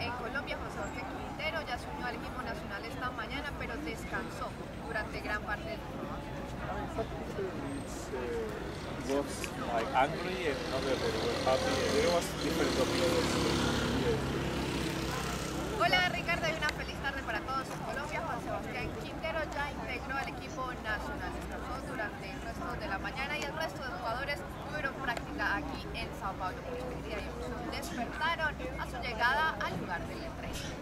En Colombia, Juan Sebastián Quintero ya se unió al equipo nacional esta mañana, pero descansó durante gran parte del torneo. Hola Ricardo, hay una feliz tarde para todos en Colombia. Juan Sebastián Quintero ya integró al equipo nacional. Descansó durante el resto de la mañana y el resto de jugadores tuvieron práctica aquí en São Paulo. Despertaron a su llegada al lugar del entreno.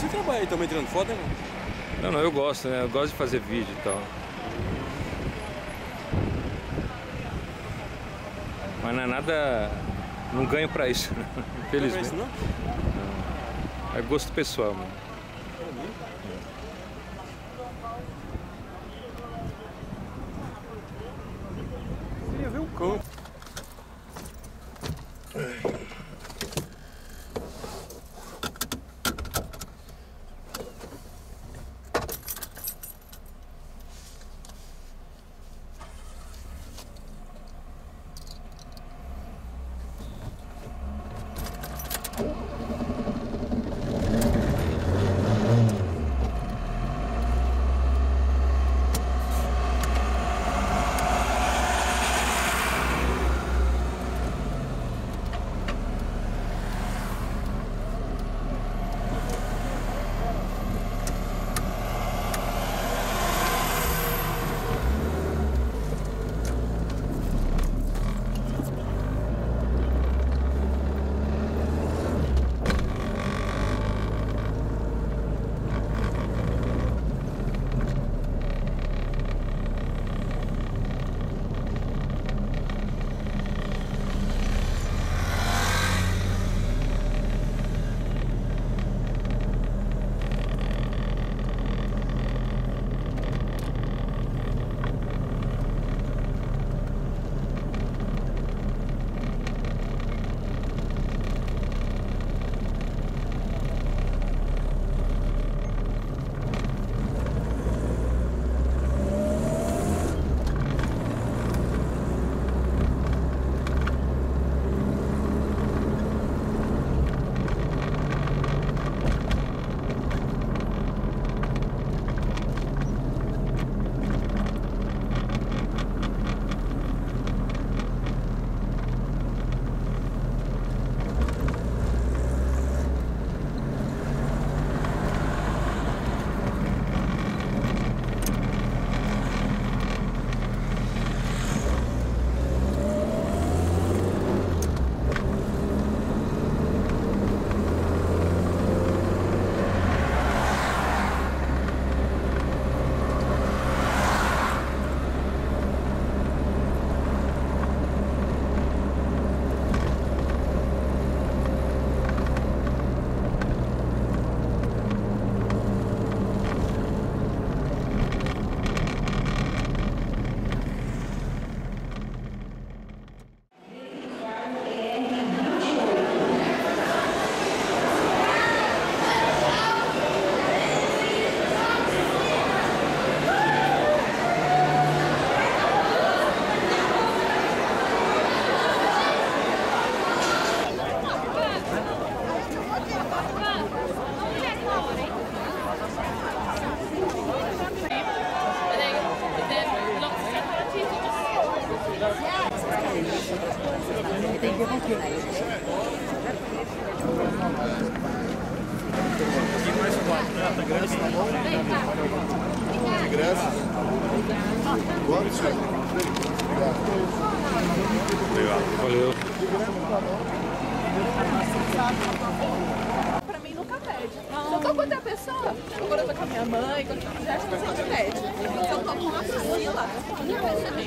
Você trabalha aí também tirando foto, né? Não, eu gosto, né? Eu gosto de fazer vídeo e tal. Mas não é nada... Não ganho pra isso, né? Infelizmente. Não é isso, não? É gosto pessoal, mano. Eu queria ver o campo. Obrigado. Valeu. Pra mim nunca pede. Se eu tô com outra pessoa, agora eu tô com a minha mãe, quando eu quiser, acho que você me pede. Se eu tô com uma família, eu não percebi.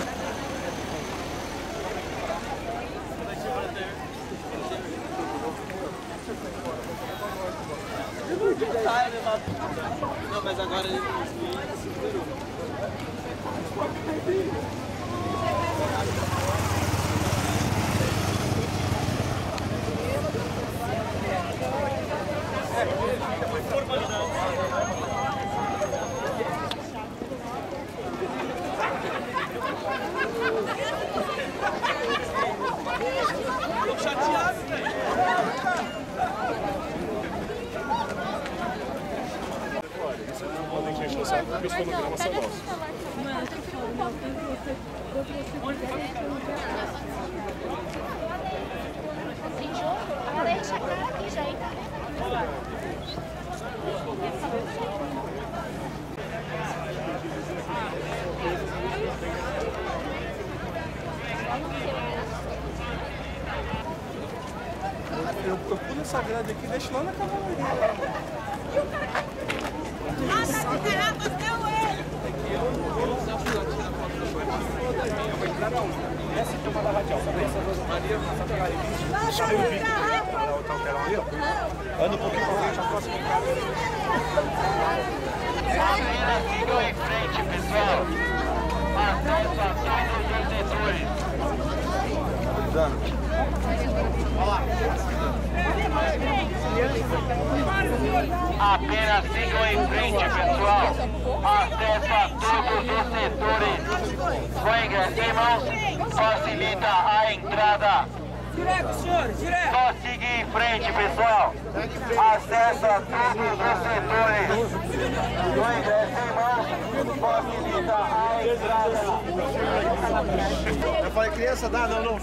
Aí ela fica. Não, mas agora ele eu pulo essa grade aqui, deixa lá na cavalaria. Ah, tá de garrafa, deu ele! É que eu não sei o que eu vou tirar foto do banheiro. Eu vou entrar na uma. Essa aqui é uma da radial, sabe? Essa duas Maria, essa da Maria. Deixa eu ver na outra tela ali, ó. Anda um pouquinho pra frente, a próxima câmera. Sigam em frente, pessoal. Até as ações dos detentores. Apenas sigam em frente, pessoal. Acesso a todos os setores. Coengas, irmãos, facilita a entrada. Só seguir em frente, pessoal. Acesso a todos os setores. Coengas, irmãos, facilita a entrada. Eu falei, criança, dá? Não, não. E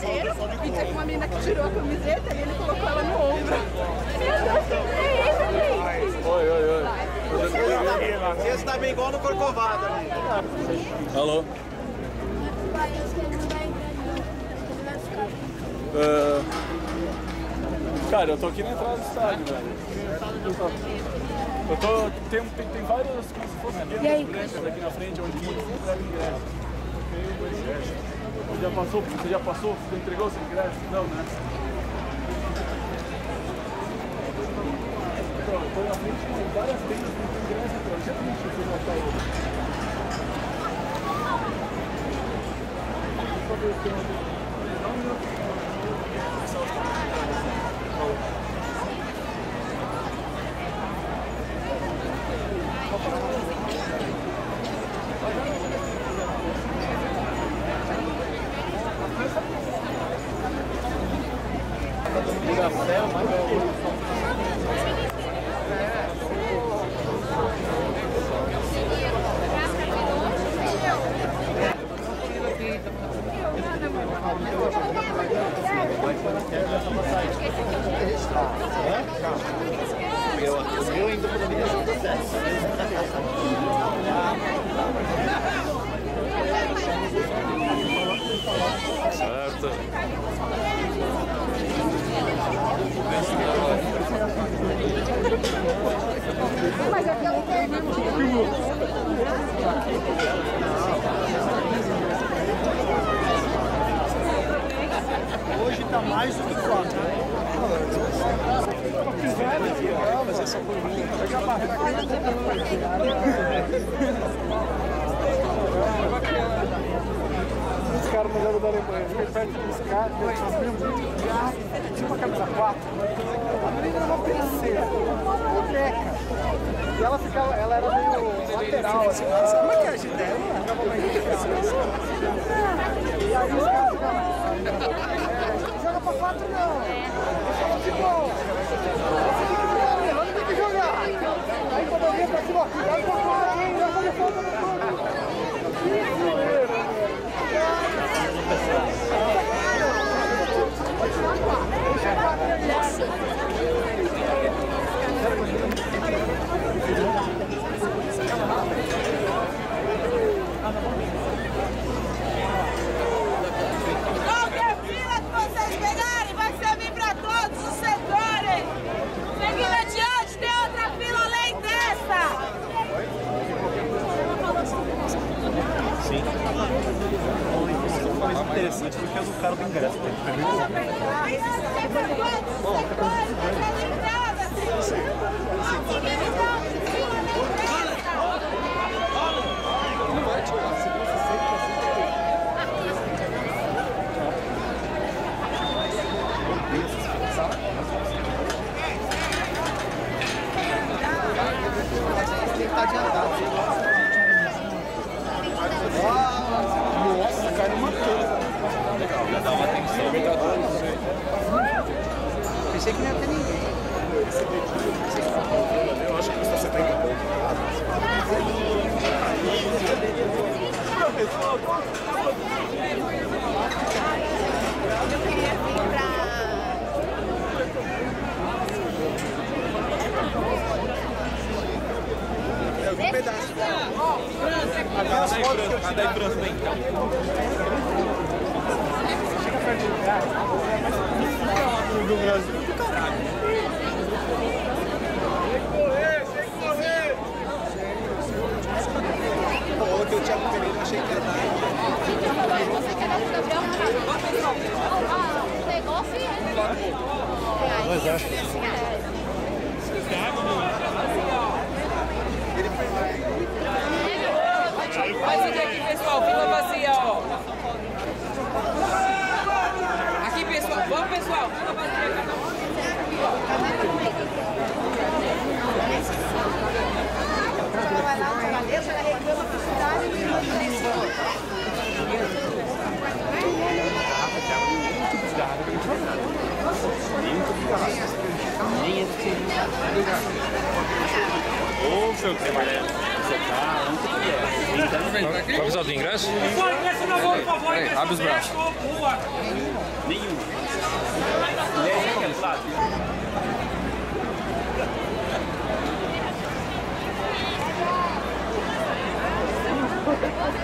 teve uma menina que tirou a camiseta e ele colocou ela no ombro. Meu Deus, que oi. Esse tá bem igual no Corcovado ali. Alô? Cara, eu tô aqui na entrada do estádio, velho. Eu tô... Tem várias, como se fossem pequenas brechas aqui na frente, onde muitos entregam ingresso. Você já passou? Você entregou seu ingresso? Não, né? Então, eu tô na frente de várias tendas com o ingresso, então eu já fiz o que eu vou botar Aí quando eu ia pra cima, ó, cuidado com o cara, hein? Vai fazer falta no fundo. interessante porque é do cara do ingresso. Nossa, cara, uma coisa. Legal, já dá uma atenção. Pensei que não ia ter ninguém. Eu acho que custa 70 pontos. Professor, eu queria vir pra... um pedaço. A da França vem então. Do Brasil do caralho. Tem que correr! Pô, ontem eu tinha preferido, achei que ia dar. Você quer dar o negócio é... Ele foi lá. Faz o que aqui, pessoal, fica vazia, ó. Aqui, pessoal, vamos, pessoal, fica vazia, cada um. Vai lá, vai lá, deixa, ela reclama pro cidade e me manda isso. Ô, seu trabalhador. Qual é o do ingresso? Por ingresso não vou, por favor. Abre os braços. Nenhum. Thank you.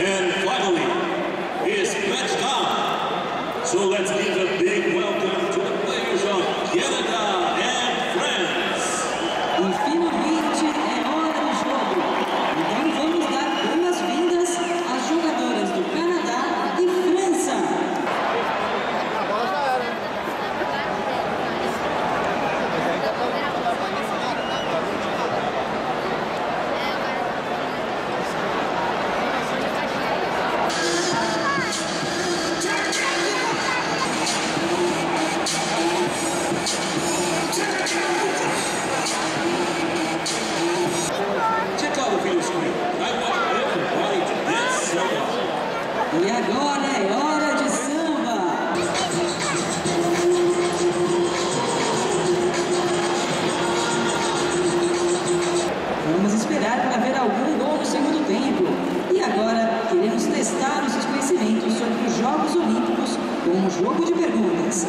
And finally, is match time. So let's give a big welcome to the players of Canada and France. E finalmente é hora do jogo. Então vamos dar boas-vindas às jogadoras do Canadá e França. E agora é hora de samba! Vamos esperar para ver algum gol no segundo tempo. E agora queremos testar os seus conhecimentos sobre os Jogos Olímpicos com um jogo de perguntas.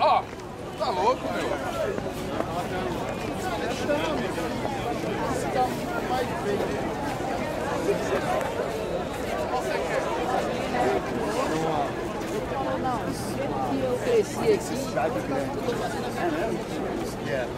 Ó, tá louco, meu. Vai ver. It's a cidade grande. Yeah.